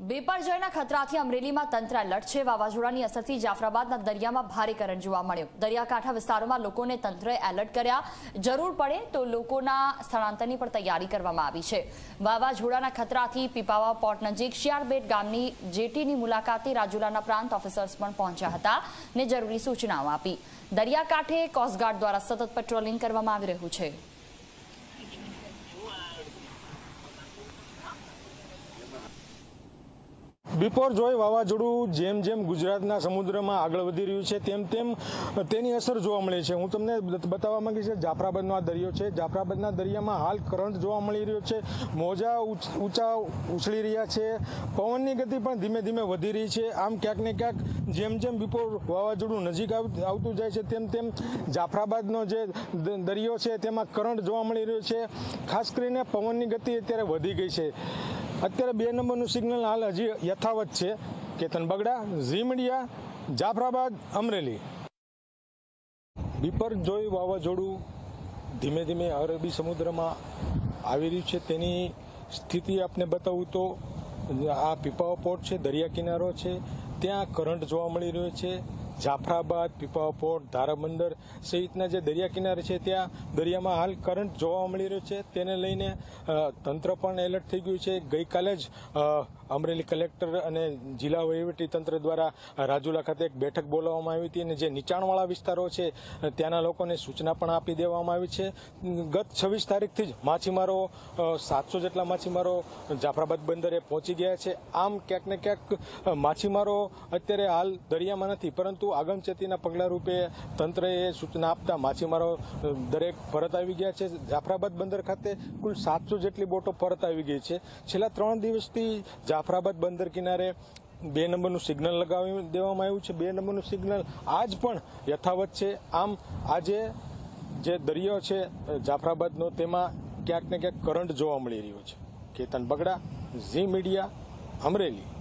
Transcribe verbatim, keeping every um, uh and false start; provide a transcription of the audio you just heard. बिपरजोयना खतराथी अमरेलीमां तंत्र अलर्ट छे। वावाझोडानी असरथी जाफराबादना दरियामां भारे करंट जोवा मळ्यो। दरियाकांठा विस्तारोमां लोकोने तंत्रए एलर्ट कर्या। जरूर पड़े तो लोकोना स्थानांतरनी पण तैयारी करवामां आवी छे। वावाझोडाना खतराथी पीपावा पोर्ट नजीक शियारबेट गामनी जेटीनी मुलाकाते राजुलाना प्रांत ऑफिसर्स पण पहोंच्या हता ने जरूरी सूचनाओ आपी। दरियाकांठे कोस्टगार्ड द्वारा सतत पेट्रोलिंग करवामां आवी રહ્યું છે। बिपरजोय वावाझोडुं जेम जेम गुजरातना समुद्र में आगळ वधी रह्युं छे तेम तेम तेनी असर जोवा मळे छे। हूँ तमने बतावा मांगी छे जाफराबादनो आ दरियो छे। जाफराबादना दरियामां हाल करंट जोवा मळी रह्यो छे। मोजा ऊंचा उछली रह्या छे। पवननी गति पण धीमे धीमे वधी रही छे। आम क्यांक ने क्यांक जेम जेम बिपोर वावाझोडुं नजीक आवतुं जाय छे तेम तेम जाफराबादनो जे दरियो छे तेमां करंट जोवा मळी रह्यो छे। खास करीने पवननी गति अत्यारे वधी गई छे। अत्यारे बे नंबरनुं सिग्नल हाल हजी यथावत छे। केतन बगड़ा, जी मीडिया, जाफराबाद, अमरेली। बिपरजोय वावाझोडुं धीमे धीमे अरबी समुद्र में आवी रह्युं छे तेनी स्थिति आपने बतावुं तो आ पीपावा पोर्ट छे, दरिया किनारो छे, त्यां करंट जोवा मळी रह्यो छे। जाफराबाद, पीपावा पोर्ट, धाराबंदर सहितना जे दरिया किनारे छे त्या दरियामां हाल करंट जोवा मळी रह्यो छे। तेने लईने तंत्र पण एलर्ट थई गयुं छे। गई काले ज अमरेली कलेक्टर अने जिला वहीवटी तंत्र द्वारा राजुला खाते एक बैठक बोलाववामां आवी हती अने जे नीचाणवाळा विस्तारो छे त्याना लोकोने सूचना पण आपी देवामां आवी छे। गत छवीस तारीखथी ज माछीमारो सात सौ जेटला माछीमारो जाफराबाद बंदरे पहोंची गया छे। आम क्यांक ने क्यांक माछीमारो अत्यारे हाल दरियामां नथी परंतु आगमचेतीना पगला रूपे तंत्रए सूचना आपता माछीमारो दरेक परत आवी गया छे। जाफराबाद बंदर खाते कुल सात सौ जेटली बोटो परत आवी गई छे। छेल्ला त्रण दिवसथी जाफराबाद बंदर किनारे बे नंबरनुं सिग्नल लगावी देवामां आव्युं छे। बे नंबरनुं सिग्नल आज पण यथावत छे। आम आजे जे दरियो छे जाफराबादनो तेमां क्यांक ने क्यांक करंट जोवा मळी रह्यो छे। केतन बगड़ा, जी मीडिया, अमरेली।